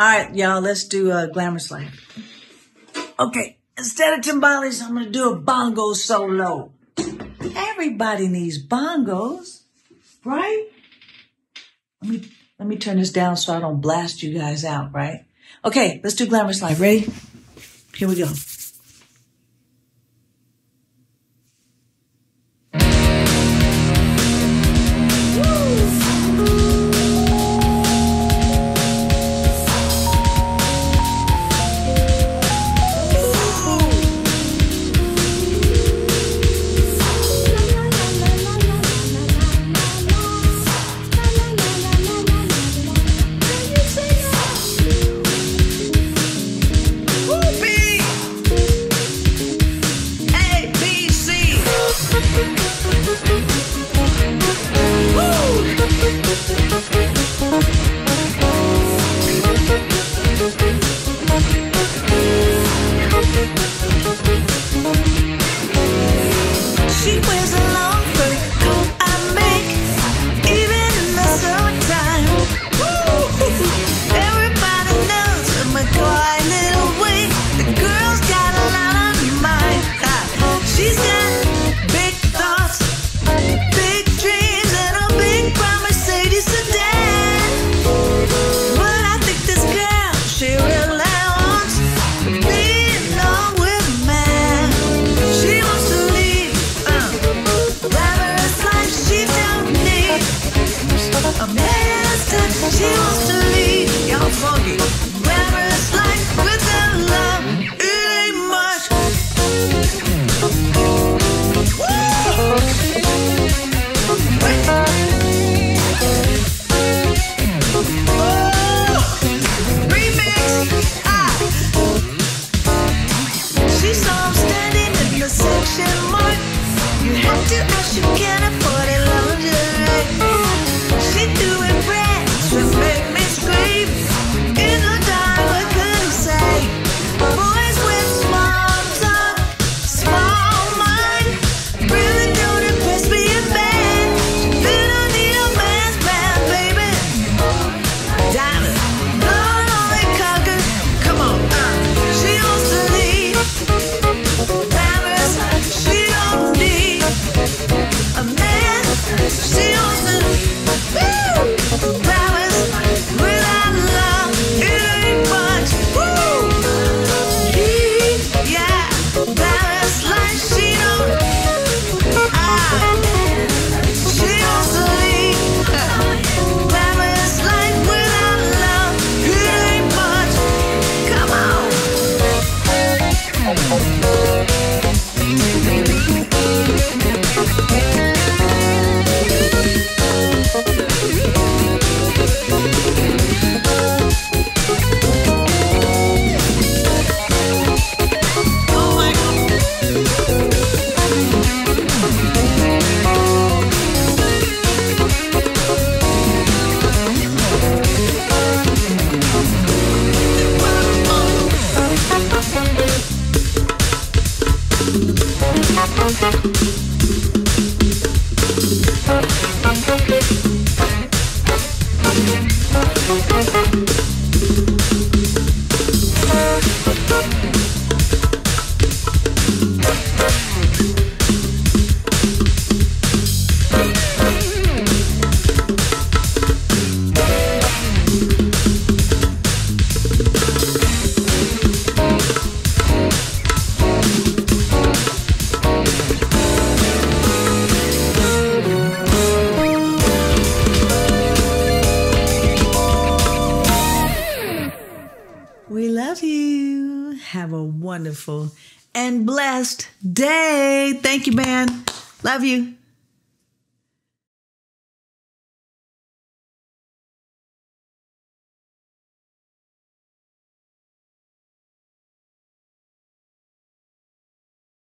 All right, y'all, let's do Glamorous Life. Okay, instead of timbales, I'm going to do a bongo solo. Everybody needs bongos, right? Let me turn this down so I don't blast you guys out, right? Okay, let's do Glamorous Life. Ready? Here we go. She wants to leave y'all funky. Glamorous life without love, it ain't much. Woo! Remix! She saw him standing in the section mark. You have to ask, you can't afford it. We love you. Have a wonderful and blessed day. Thank you, man. Love you.